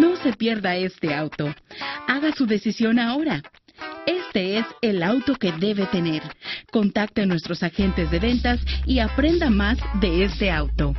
No se pierda este auto. Haga su decisión ahora. Este es el auto que debe tener. Contacte a nuestros agentes de ventas y aprenda más de este auto.